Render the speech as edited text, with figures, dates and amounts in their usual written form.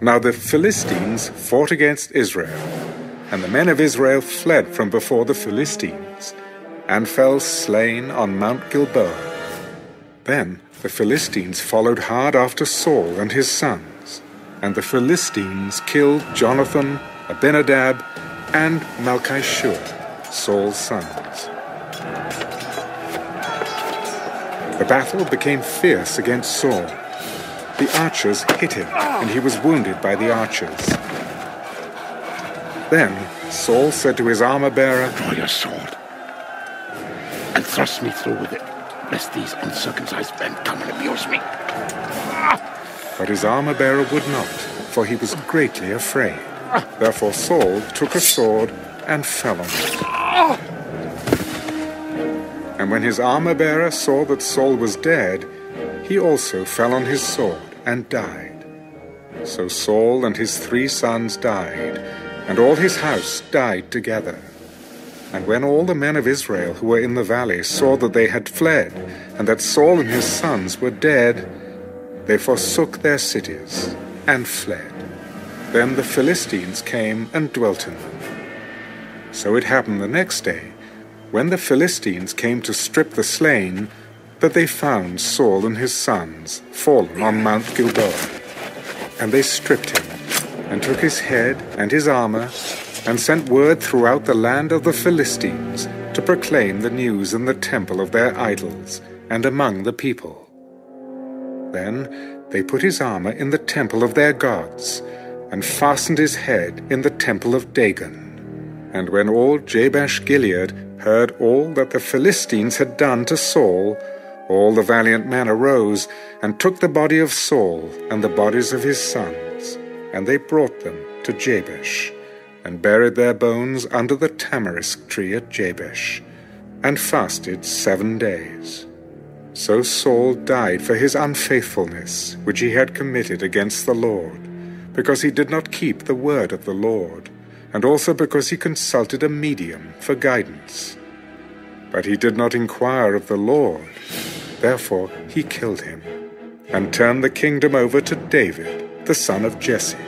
Now the Philistines fought against Israel, and the men of Israel fled from before the Philistines, and fell slain on Mount Gilboa. Then the Philistines followed hard after Saul and his sons, and the Philistines killed Jonathan, Abinadab, and Malchishua, Saul's sons. The battle became fierce against Saul. The archers hit him, and he was wounded by the archers. Then Saul said to his armor-bearer, "Draw your sword, and thrust me through with it, lest these uncircumcised men come and abuse me." But his armor-bearer would not, for he was greatly afraid. Therefore Saul took a sword and fell on him. And when his armor-bearer saw that Saul was dead, he also fell on his sword and died. So Saul and his 3 sons died, and all his house died together. And when all the men of Israel who were in the valley saw that they had fled, and that Saul and his sons were dead, they forsook their cities and fled. Then the Philistines came and dwelt in them. So it happened the next day, when the Philistines came to strip the slain, that they found Saul and his sons fallen on Mount Gilboa. And they stripped him, and took his head and his armor, and sent word throughout the land of the Philistines to proclaim the news in the temple of their idols, and among the people. Then they put his armor in the temple of their gods, and fastened his head in the temple of Dagon. And when all Jabesh-Gilead heard all that the Philistines had done to Saul, all the valiant men arose and took the body of Saul and the bodies of his sons, and they brought them to Jabesh, and buried their bones under the tamarisk tree at Jabesh, and fasted 7 days. So Saul died for his unfaithfulness, which he had committed against the Lord, because he did not keep the word of the Lord, and also because he consulted a medium for guidance. But he did not inquire of the Lord, therefore he killed him, and turned the kingdom over to David, the son of Jesse.